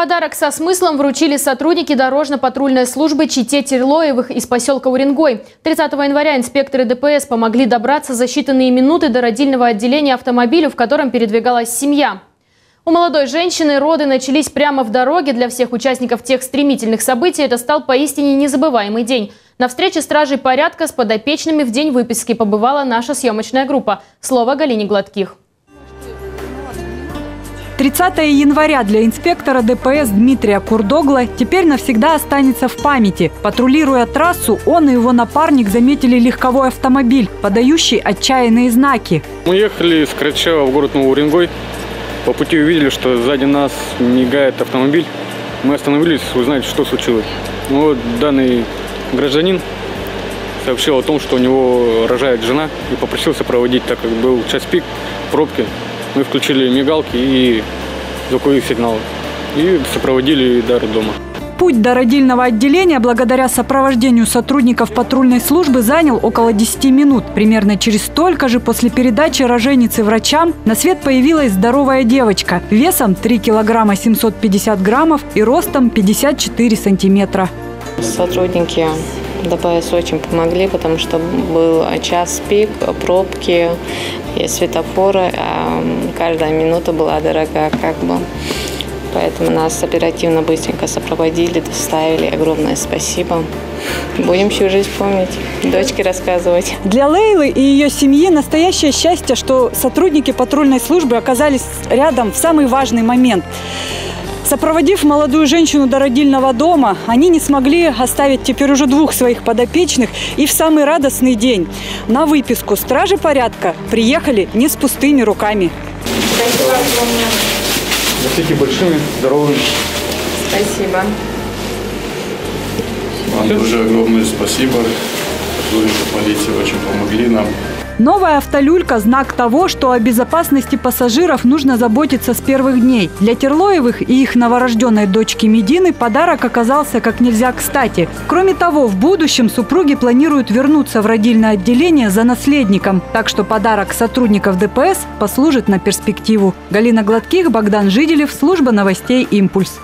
Подарок со смыслом вручили сотрудники Дорожно-патрульной службы чете Терлоевых из поселка Уренгой. 30 января инспекторы ДПС помогли добраться за считанные минуты до родильного отделения автомобиля, в котором передвигалась семья. У молодой женщины роды начались прямо в дороге. Для всех участников тех стремительных событий это стал поистине незабываемый день. На встрече стражей порядка с подопечными в день выписки побывала наша съемочная группа. Слово Галине Гладких. 30 января для инспектора ДПС Дмитрия Курдогла теперь навсегда останется в памяти. Патрулируя трассу, он и его напарник заметили легковой автомобиль, подающий отчаянные знаки. Мы ехали с Крача в город Новый Уренгой. По пути увидели, что сзади нас мигает автомобиль. Мы остановились узнать, что случилось. Ну, вот данный гражданин сообщил о том, что у него рожает жена, и попросился проводить, так как был час пик, пробки. Мы включили мигалки и звуковые сигналы и сопроводили до роддома. Путь до родильного отделения благодаря сопровождению сотрудников патрульной службы занял около 10 минут. Примерно через столько же после передачи роженицы врачам на свет появилась здоровая девочка весом 3 килограмма 750 граммов и ростом 54 сантиметра. Сотрудники ДПС очень помогли, потому что был час пик, пробки и светофоры. А каждая минута была дорога, как бы. Поэтому нас оперативно быстренько сопроводили, доставили. Огромное спасибо. Будем всю жизнь помнить, дочке рассказывать. Для Лейлы и ее семьи настоящее счастье, что сотрудники патрульной службы оказались рядом в самый важный момент. Сопроводив молодую женщину до родильного дома, они не смогли оставить теперь уже двух своих подопечных и в самый радостный день. На выписку стражи порядка приехали не с пустыми руками. Спасибо огромное. Будьте большими, здоровыми. Спасибо. Вам тоже огромное спасибо. Полиция очень помогли нам. Новая автолюлька – знак того, что о безопасности пассажиров нужно заботиться с первых дней. Для Терлоевых и их новорожденной дочки Медины подарок оказался как нельзя кстати. Кроме того, в будущем супруги планируют вернуться в родильное отделение за наследником. Так что подарок сотрудников ДПС послужит на перспективу. Галина Гладких, Богдан Жиделев, служба новостей «Импульс».